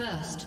First.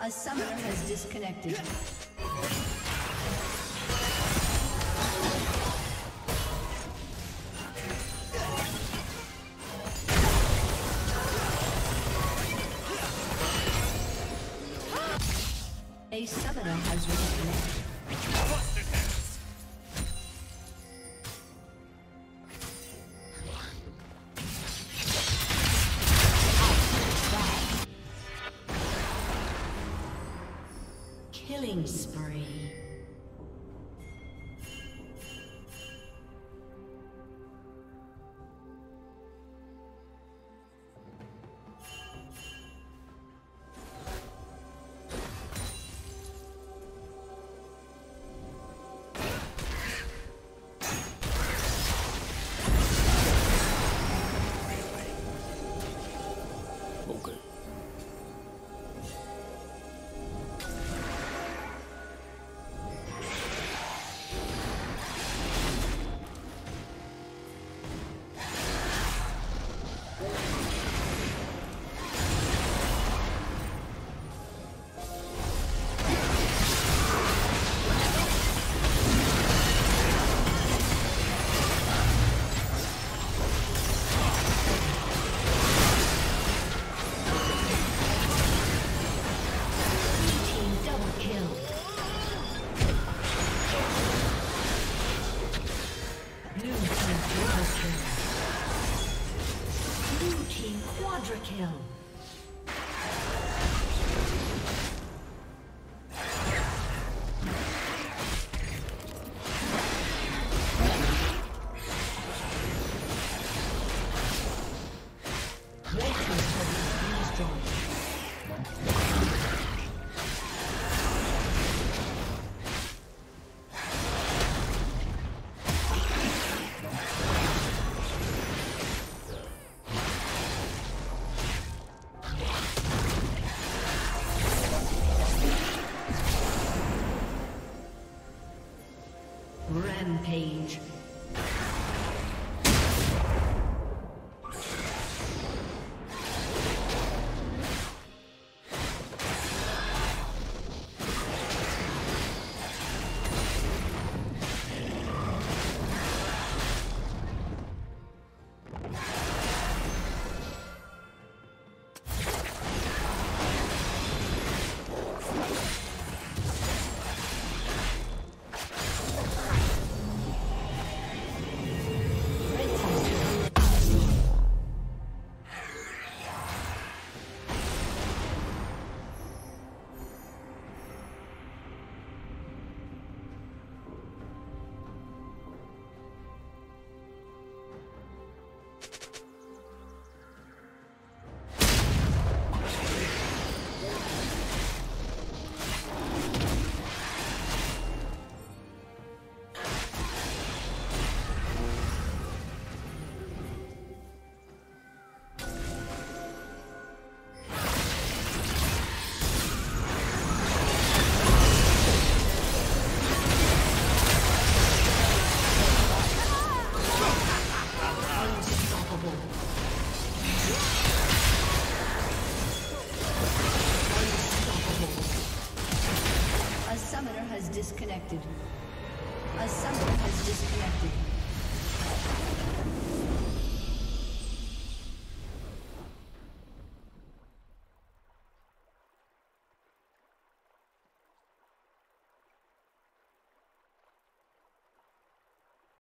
The summoner has disconnected. A summoner has reconnected. Killing spree. Page. disconnected. A summoner has disconnected.